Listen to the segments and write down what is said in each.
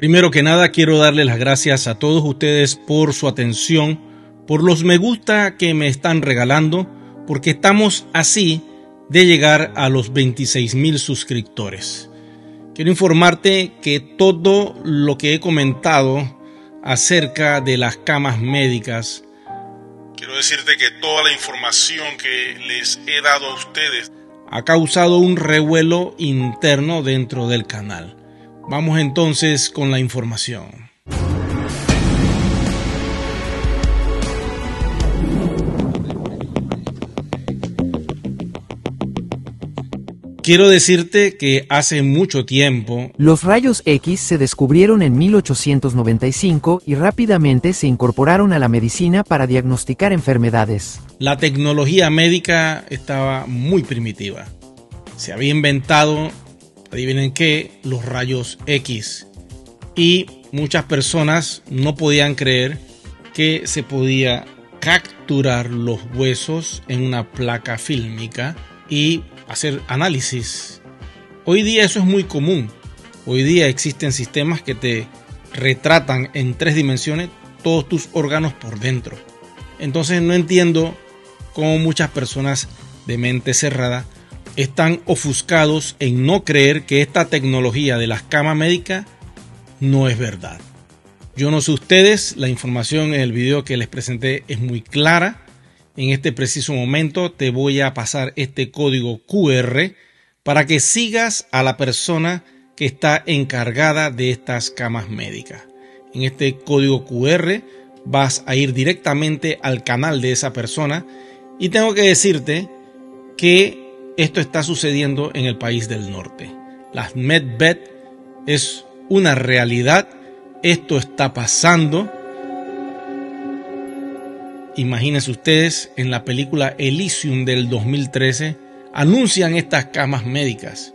Primero que nada, quiero darle las gracias a todos ustedes por su atención, por los me gusta que me están regalando, porque estamos así de llegar a los 26,000 suscriptores. Quiero informarte que todo lo que he comentado acerca de las camas médicas, quiero decirte que toda la información que les he dado a ustedes ha causado un revuelo interno dentro del canal. Vamos entonces con la información. Quiero decirte que hace mucho tiempo los rayos X se descubrieron en 1895 y rápidamente se incorporaron a la medicina para diagnosticar enfermedades. La tecnología médica estaba muy primitiva. Se había inventado, adivinen qué, los rayos X. Y muchas personas no podían creer que se podía capturar los huesos en una placa fílmica y hacer análisis. Hoy día eso es muy común. Hoy día existen sistemas que te retratan en 3 dimensiones todos tus órganos por dentro. Entonces no entiendo cómo muchas personas de mente cerrada están ofuscados en no creer que esta tecnología de las camas médicas no es verdad. Yo no sé ustedes, la información en el video que les presenté es muy clara. En este preciso momento te voy a pasar este código QR para que sigas a la persona que está encargada de estas camas médicas. En este código QR vas a ir directamente al canal de esa persona y tengo que decirte que esto está sucediendo en el país del norte. Las MedBeds es una realidad. Esto está pasando. Imagínense ustedes, en la película Elysium del 2013 anuncian estas camas médicas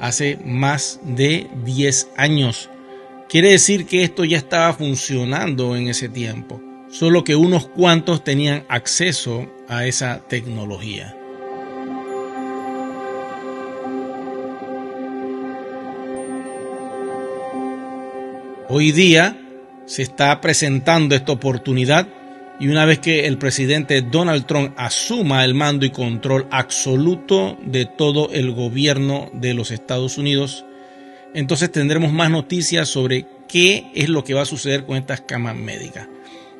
hace más de 10 años. Quiere decir que esto ya estaba funcionando en ese tiempo, solo que unos cuantos tenían acceso a esa tecnología. Hoy día se está presentando esta oportunidad. Y una vez que el presidente Donald Trump asuma el mando y control absoluto de todo el gobierno de los Estados Unidos, entonces tendremos más noticias sobre qué es lo que va a suceder con estas camas médicas.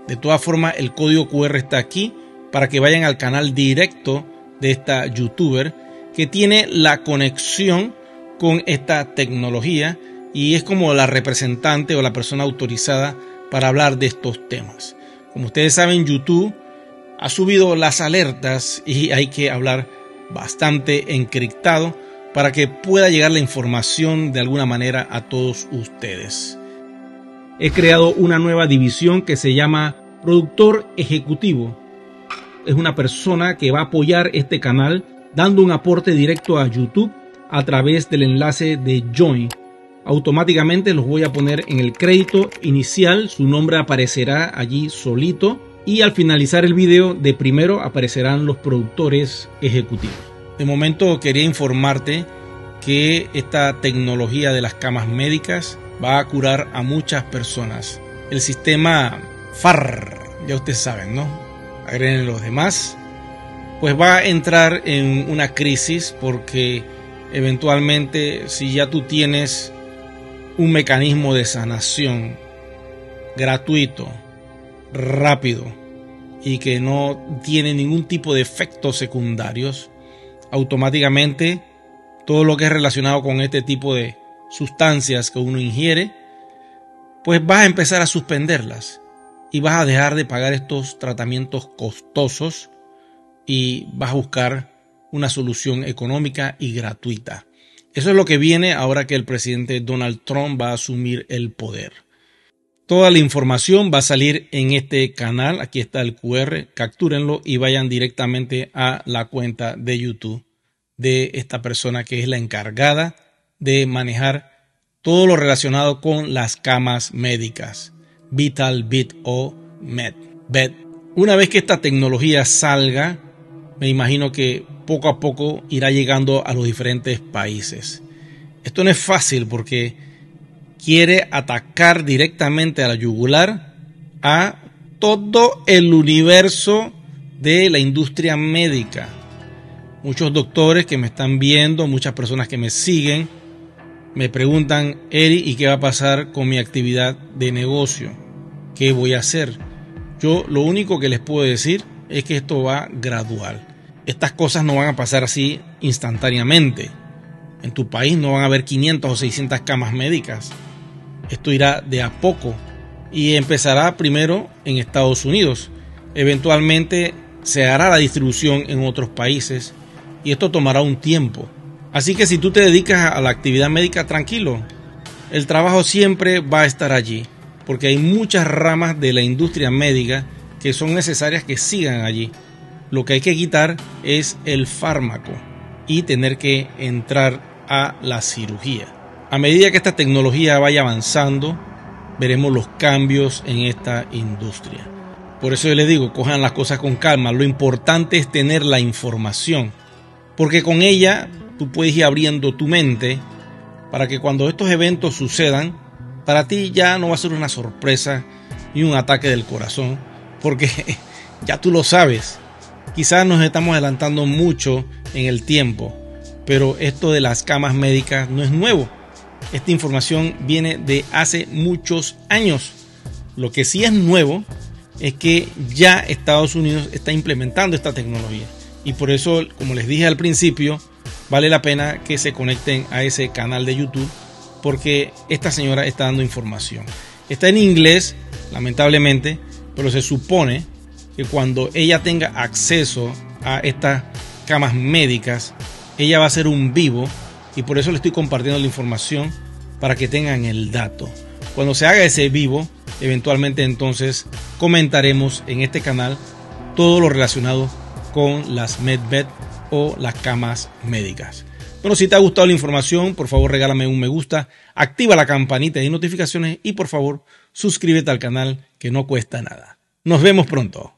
De todas formas, el código QR está aquí para que vayan al canal directo de esta youtuber que tiene la conexión con esta tecnología y es como la representante o la persona autorizada para hablar de estos temas. Como ustedes saben, YouTube ha subido las alertas y hay que hablar bastante encriptado para que pueda llegar la información de alguna manera a todos ustedes. He creado una nueva división que se llama Productor Ejecutivo. Es una persona que va a apoyar este canal dando un aporte directo a YouTube a través del enlace de Join. Automáticamente los voy a poner en el crédito inicial, su nombre aparecerá allí solito y al finalizar el video de primero aparecerán los productores ejecutivos. De momento quería informarte que esta tecnología de las camas médicas va a curar a muchas personas. El sistema FAR, ya ustedes saben, ¿no? Agreguen los demás. Pues va a entrar en una crisis porque eventualmente si ya tú tienes un mecanismo de sanación gratuito, rápido y que no tiene ningún tipo de efectos secundarios, automáticamente todo lo que es relacionado con este tipo de sustancias que uno ingiere, pues vas a empezar a suspenderlas y vas a dejar de pagar estos tratamientos costosos y vas a buscar una solución económica y gratuita. Eso es lo que viene ahora que el presidente Donald Trump va a asumir el poder. Toda la información va a salir en este canal. Aquí está el QR. Captúrenlo y vayan directamente a la cuenta de YouTube de esta persona que es la encargada de manejar todo lo relacionado con las camas médicas. VitalBed o MedBed. Una vez que esta tecnología salga, me imagino que poco a poco irá llegando a los diferentes países. Esto no es fácil porque quiere atacar directamente a la yugular a todo el universo de la industria médica. Muchos doctores que me están viendo, muchas personas que me siguen, me preguntan: Eri, ¿y qué va a pasar con mi actividad de negocio? ¿Qué voy a hacer? Yo lo único que les puedo decir es que esto va gradual. Estas cosas no van a pasar así instantáneamente. En tu país no van a haber 500 o 600 camas médicas. Esto irá de a poco y empezará primero en Estados Unidos. Eventualmente se hará la distribución en otros países y esto tomará un tiempo. Así que si tú te dedicas a la actividad médica, tranquilo, el trabajo siempre va a estar allí, porque hay muchas ramas de la industria médica que son necesarias que sigan allí. Lo que hay que quitar es el fármaco y tener que entrar a la cirugía. A medida que esta tecnología vaya avanzando, veremos los cambios en esta industria. Por eso yo les digo, cojan las cosas con calma. Lo importante es tener la información, porque con ella tú puedes ir abriendo tu mente para que cuando estos eventos sucedan, para ti ya no va a ser una sorpresa ni un ataque del corazón, porque ya tú lo sabes. Quizás nos estamos adelantando mucho en el tiempo, pero esto de las camas médicas no es nuevo. Esta información viene de hace muchos años. Lo que sí es nuevo es que ya Estados Unidos está implementando esta tecnología. Y por eso, como les dije al principio, vale la pena que se conecten a ese canal de YouTube, porque esta señora está dando información. Está en inglés, lamentablemente, pero se supone que cuando ella tenga acceso a estas camas médicas, ella va a ser un vivo, y por eso le estoy compartiendo la información para que tengan el dato. Cuando se haga ese vivo, eventualmente entonces comentaremos en este canal todo lo relacionado con las MedBeds o las camas médicas. Bueno, si te ha gustado la información, por favor regálame un me gusta, activa la campanita de notificaciones y por favor suscríbete al canal, que no cuesta nada. Nos vemos pronto.